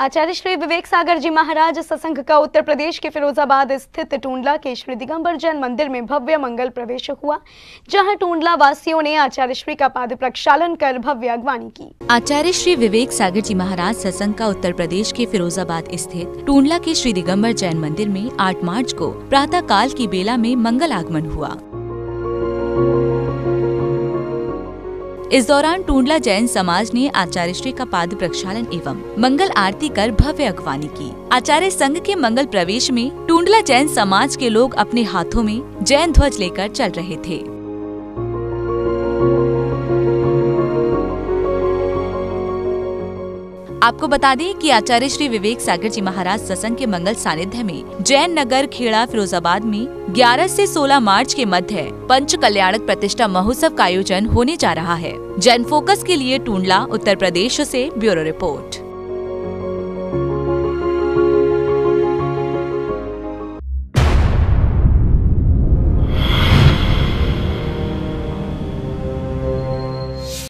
आचार्य श्री विवेक सागर जी महाराज सत्संग का उत्तर प्रदेश के फिरोजाबाद स्थित टूण्डला के श्री दिगम्बर जैन मंदिर में भव्य मंगल प्रवेश हुआ, जहां टूण्डला वासियों ने आचार्य श्री का पाद प्रक्षालन कर भव्य अगवानी की। आचार्य श्री विवेक सागर जी महाराज सत्संग का उत्तर प्रदेश के फिरोजाबाद स्थित टूण्डला के श्री दिगम्बर जैन मंदिर में 8 मार्च को प्रातः काल की बेला में मंगल आगमन हुआ। इस दौरान टूण्डला जैन समाज ने आचार्य श्री का पाद प्रक्षालन एवं मंगल आरती कर भव्य अगवानी की। आचार्य संघ के मंगल प्रवेश में टूण्डला जैन समाज के लोग अपने हाथों में जैन ध्वज लेकर चल रहे थे। आपको बता दें कि आचार्य श्री विवेक सागर जी महाराज सत्संग के मंगल सानिध्य में जैन नगर खेड़ा फिरोजाबाद में 11 से 16 मार्च के मध्य पंच कल्याणक प्रतिष्ठा महोत्सव का आयोजन होने जा रहा है। जैन फोकस के लिए टूण्डला उत्तर प्रदेश से ब्यूरो रिपोर्ट।